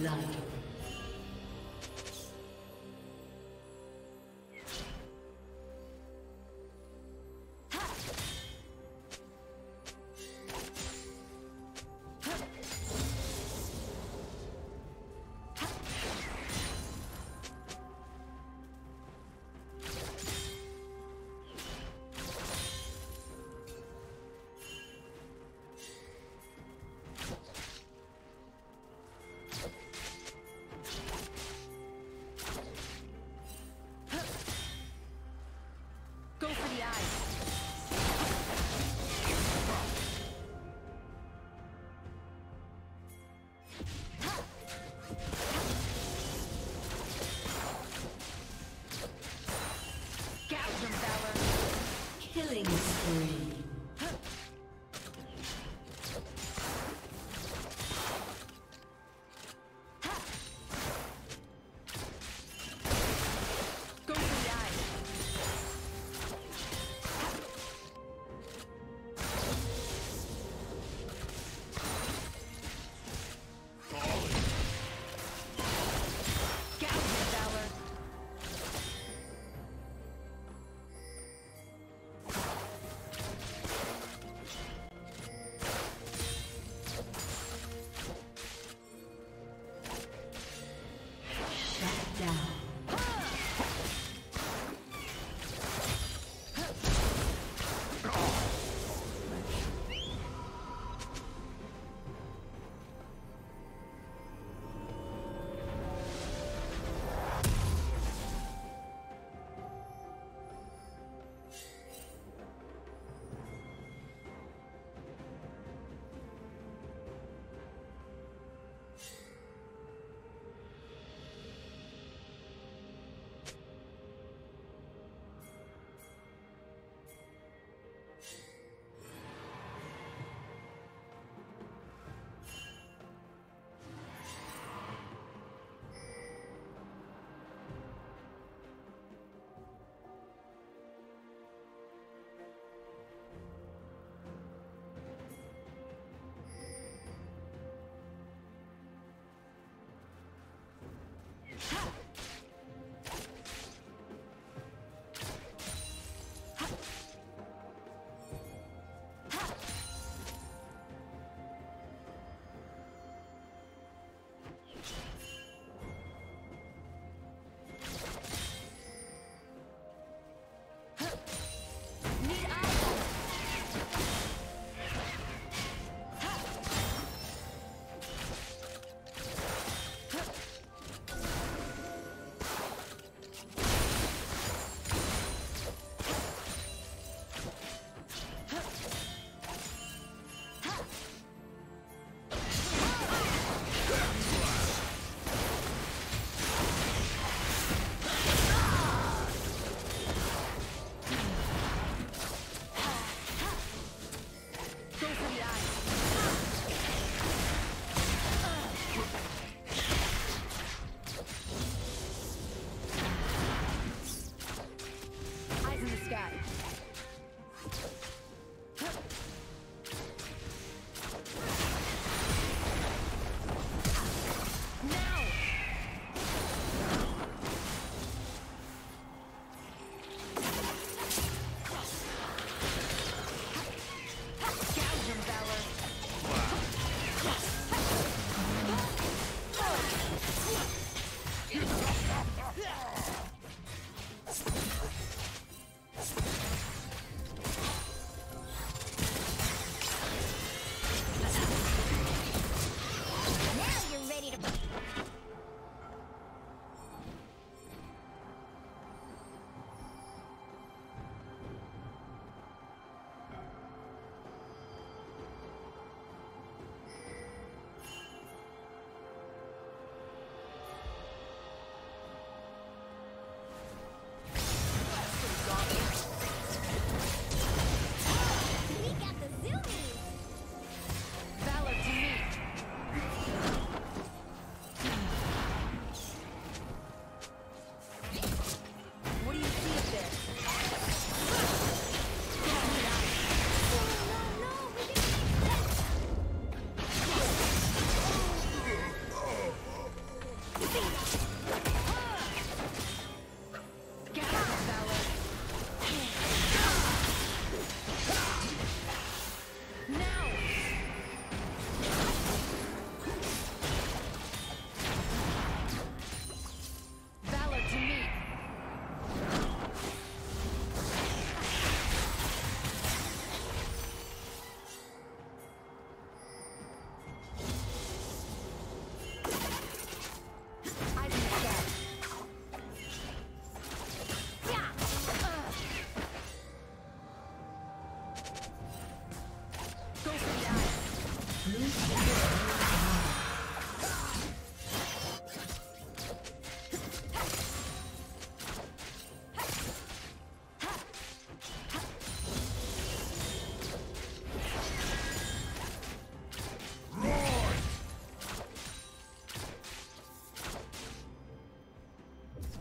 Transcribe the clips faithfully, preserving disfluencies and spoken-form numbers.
blood.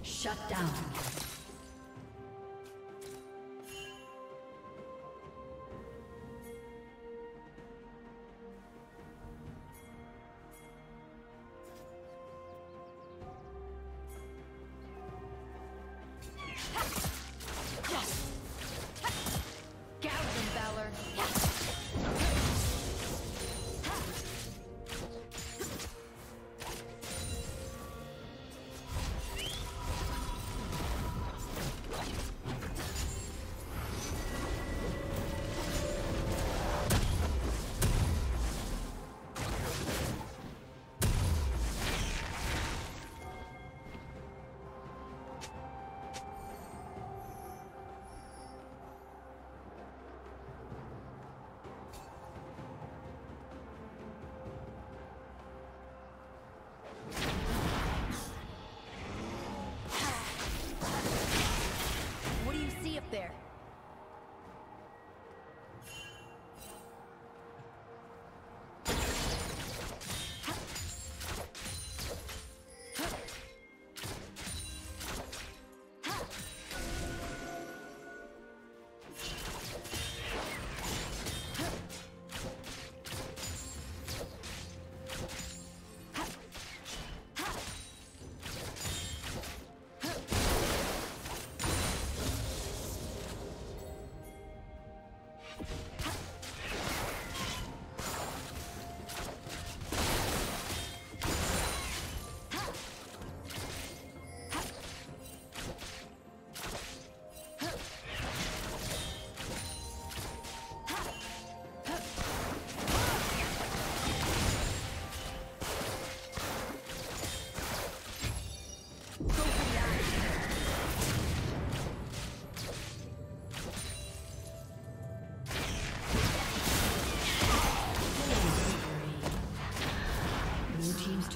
Shut down.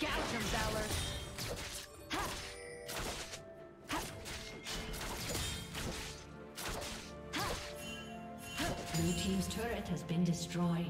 Gouge him, Valor. Ha. Ha. Ha. Ha. Blue team's turret has been destroyed.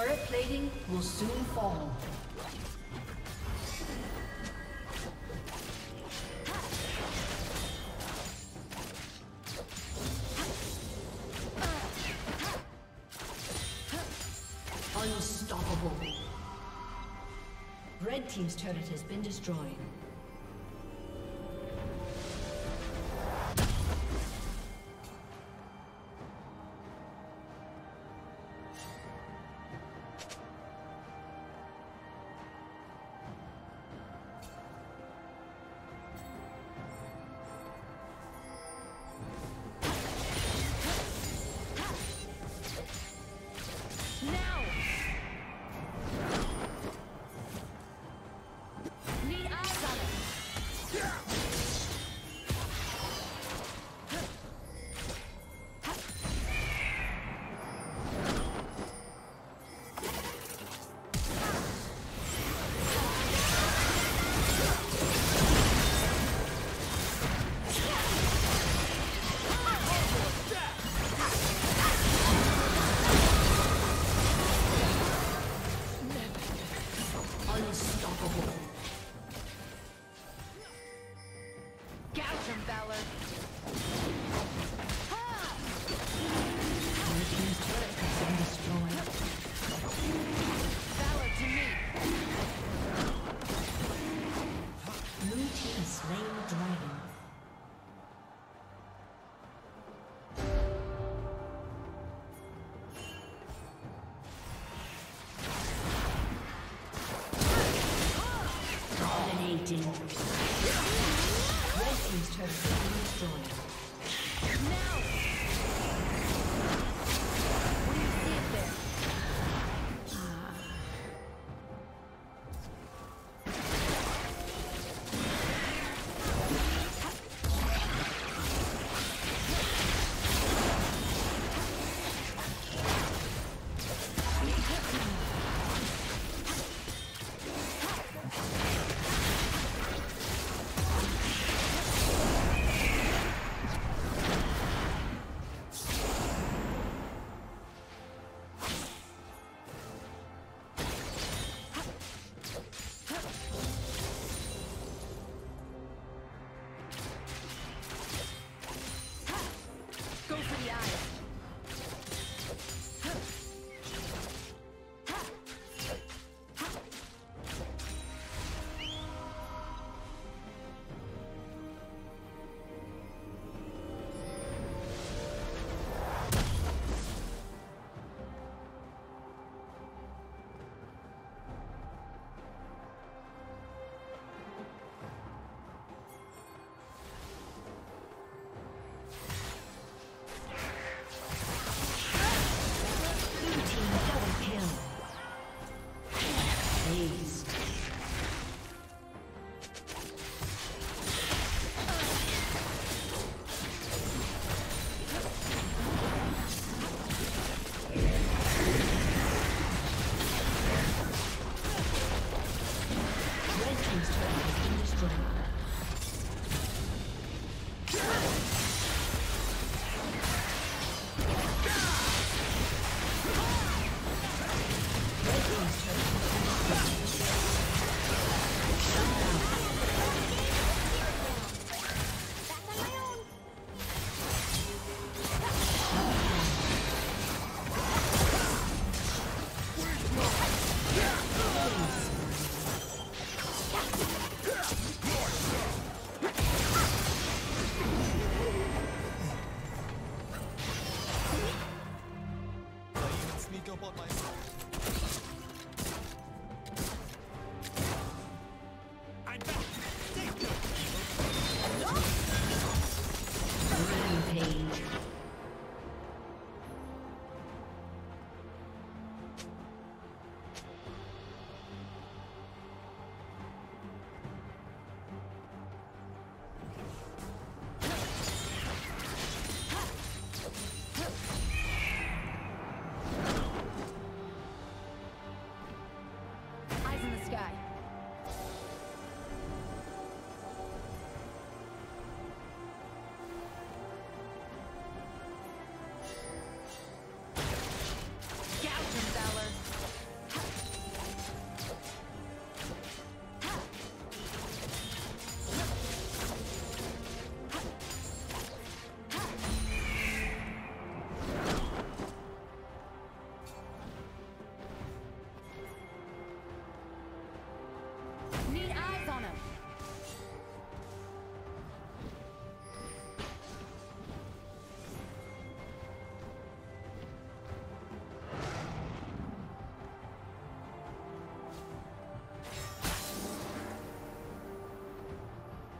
Turret plating will soon fall. Unstoppable. Red team's turret has been destroyed. Red team's turret has been destroyed.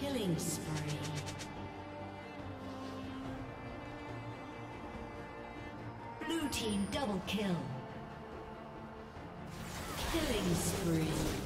Killing spree. Blue team double kill. Killing spree.